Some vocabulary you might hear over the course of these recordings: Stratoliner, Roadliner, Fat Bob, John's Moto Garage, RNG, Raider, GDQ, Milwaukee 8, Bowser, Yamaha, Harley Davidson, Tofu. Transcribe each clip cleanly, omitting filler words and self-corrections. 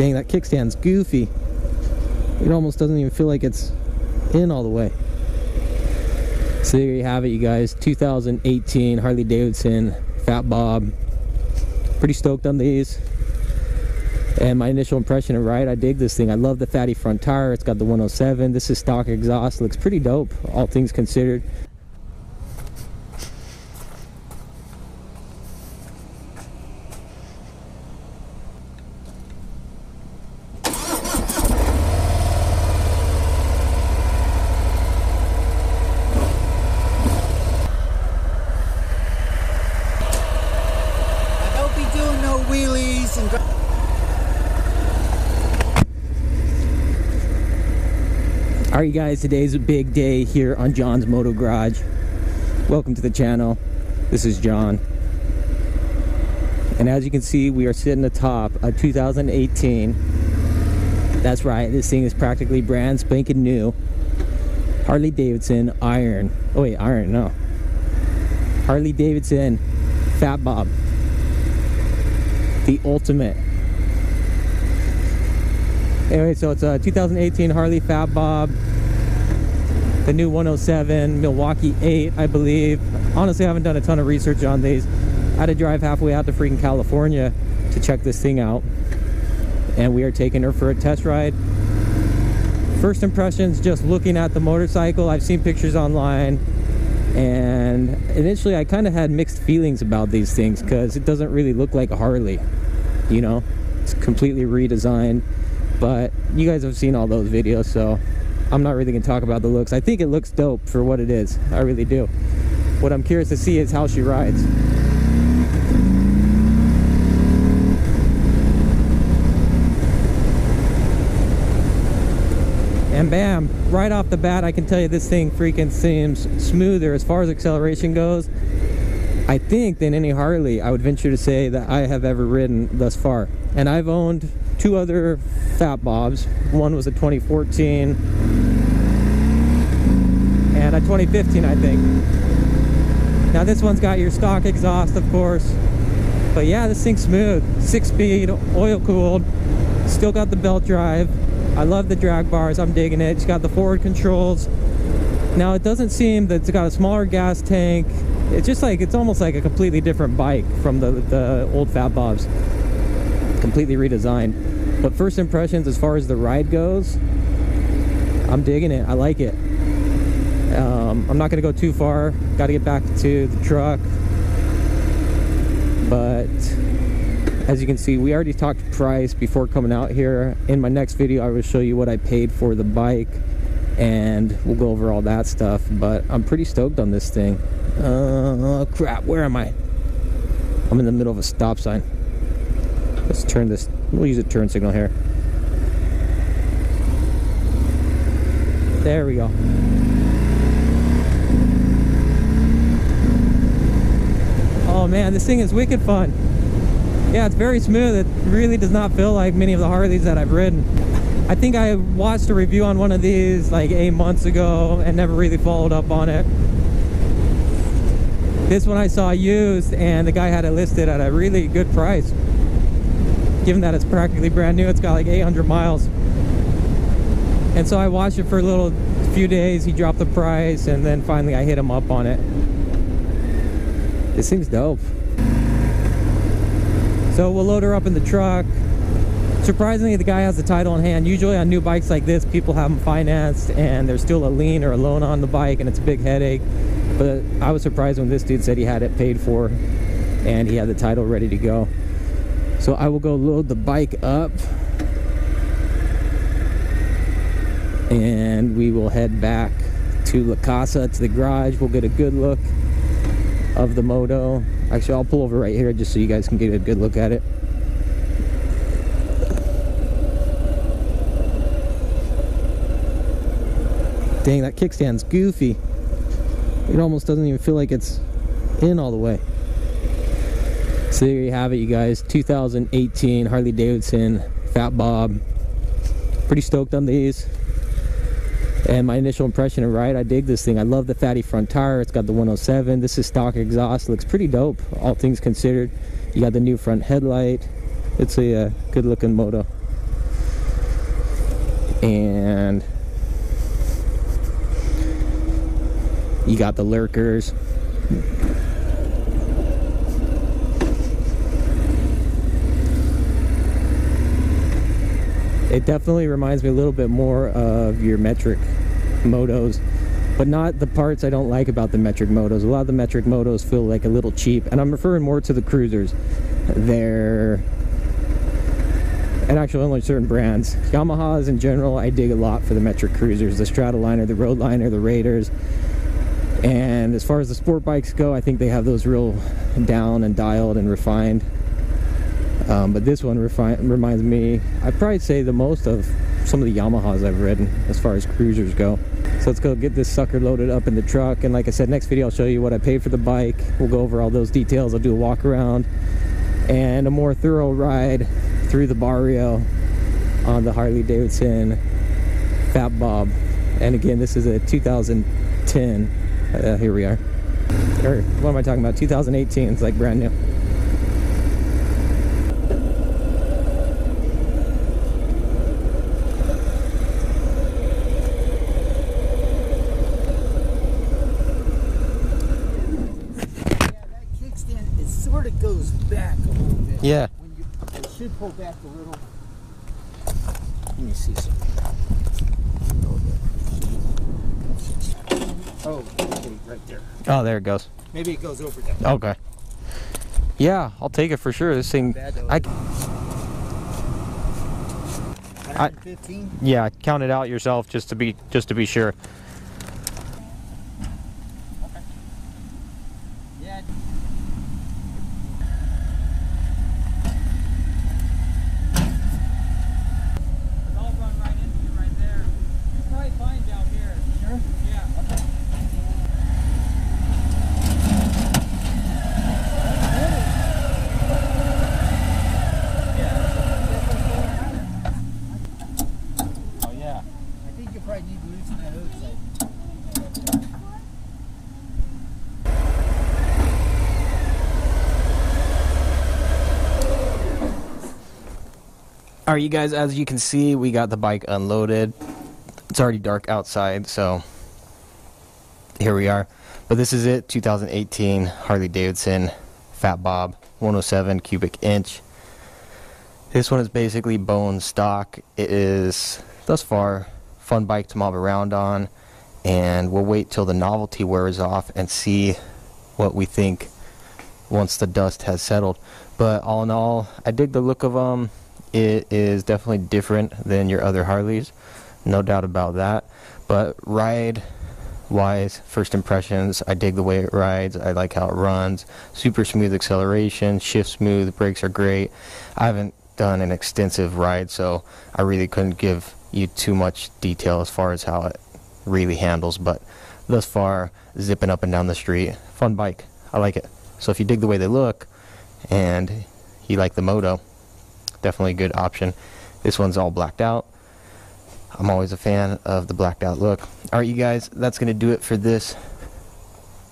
Dang, that kickstand's goofy. It almost doesn't even feel like it's in all the way. So there you have it, you guys. 2018 Harley Davidson Fat Bob. Pretty stoked on these. And my initial impression of ride, I dig this thing. I love the fatty front tire. It's got the 107. This is stock exhaust. Looks pretty dope, all things considered. Alright guys, today's a big day here on John's Moto Garage. Welcome to the channel. This is John. And as you can see, we are sitting atop a 2018. That's right, this thing is practically brand spanking new. Harley Davidson Iron. Oh wait, Iron, no. Harley Davidson Fat Bob. The ultimate. Anyway, so it's a 2018 Harley Fat Bob, the new 107, Milwaukee 8, I believe. Honestly, I haven't done a ton of research on these. I had to drive halfway out to freaking California to check this thing out. And we are taking her for a test ride. First impressions, just looking at the motorcycle. I've seen pictures online. And initially, I kind of had mixed feelings about these things because it doesn't really look like a Harley, you know? It's completely redesigned. But you guys have seen all those videos, so I'm not really gonna talk about the looks. I think it looks dope for what it is. I really do. What I'm curious to see is how she rides. And bam, right off the bat, I can tell you this thing freaking seems smoother as far as acceleration goes, I think, than any Harley, I would venture to say, that I have ever ridden thus far. And I've owned two other Fat Bobs. One was a 2014 and a 2015, I think. Now this one's got your stock exhaust, of course. But yeah, this thing's smooth. 6-speed, oil-cooled. Still got the belt drive. I love the drag bars. I'm digging it. It's got the forward controls. Now it doesn't seem that it's got a smaller gas tank. It's just like, it's almost like a completely different bike from the old Fat Bobs. Completely redesigned. But first impressions as far as the ride goes, I'm digging it. I like it. I'm not gonna go too far. Gotta get back to the truck. But as you can see, we already talked price before coming out here. In my next video, I will show you what I paid for the bike and we'll go over all that stuff. But I'm pretty stoked on this thing. Oh crap, where am I? I'm in the middle of a stop sign. Let's turn this, we'll use a turn signal here. There we go. Oh man, this thing is wicked fun. Yeah, it's very smooth. It really does not feel like many of the Harleys that I've ridden. I think I watched a review on one of these like 8 months ago and never really followed up on it. This one I saw used and the guy had it listed at a really good price. Given that it's practically brand new, it's got like 800 miles. And so I watched it for a little few days, he dropped the price, and then finally I hit him up on it. This thing's dope. So we'll load her up in the truck. Surprisingly, the guy has the title in hand. Usually on new bikes like this, people have them financed and there's still a lien or a loan on the bike and it's a big headache. But I was surprised when this dude said he had it paid for and he had the title ready to go. So I will go load the bike up and we will head back to La Casa, to the garage. We'll get a good look of the moto. Actually, I'll pull over right here just so you guys can get a good look at it. Dang, that kickstand's goofy. It almost doesn't even feel like it's in all the way. So there you have it, you guys. 2018 Harley Davidson Fat Bob. Pretty stoked on these. And my initial impression of ride, I dig this thing. I love the fatty front tire. It's got the 107. This is stock exhaust. Looks pretty dope, all things considered. You got the new front headlight. It's a good looking moto. and you got the lurkers. It definitely reminds me a little bit more of your metric motos, but not the parts I don't like about the metric motos. A lot of the metric motos feel like a little cheap, and I'm referring more to the cruisers. They're, and actually only certain brands. Yamahas in general, I dig a lot for the metric cruisers, the Stratoliner, the Roadliner, the Raiders. And as far as the sport bikes go, I think they have those real down and dialed and refined. But this one reminds me, I'd probably say the most of some of the Yamahas I've ridden as far as cruisers go. So let's go get this sucker loaded up in the truck, and like I said, next video I'll show you what I paid for the bike. We'll go over all those details. I'll do a walk around and a more thorough ride through the barrio on the Harley Davidson Fat Bob. And again, this is a 2010, here we are, or what am I talking about, 2018, it's like brand new. Yeah. When you, it should pull back a little. Let me see something. Oh, okay, right there. Oh, there it goes. Maybe it goes over that. Okay. Yeah, I'll take it for sure. This thing. Bad, though, 115? Yeah, count it out yourself just to be sure. Okay. Yeah. All right, you guys, as you can see, we got the bike unloaded. It's already dark outside, so here we are. But this is it, 2018 Harley Davidson Fat Bob 107 cubic inch. This one is basically bone stock. It is, thus far, fun bike to mob around on, and we'll wait till the novelty wears off and see what we think once the dust has settled. But all in all, I dig the look of them. It is definitely different than your other Harleys, no doubt about that. But ride wise, first impressions, I dig the way it rides. I like how it runs. Super smooth acceleration, shift smooth, the brakes are great. I haven't done an extensive ride, so I really couldn't give you too much detail as far as how it really handles, but thus far, zipping up and down the street, fun bike, I like it. So if you dig the way they look and you like the moto, definitely a good option. This one's all blacked out. I'm always a fan of the blacked out look. All right, you guys, that's going to do it for this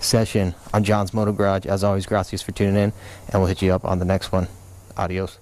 session on John's Moto Garage. As always, gracias for tuning in, and we'll hit you up on the next one. Adios.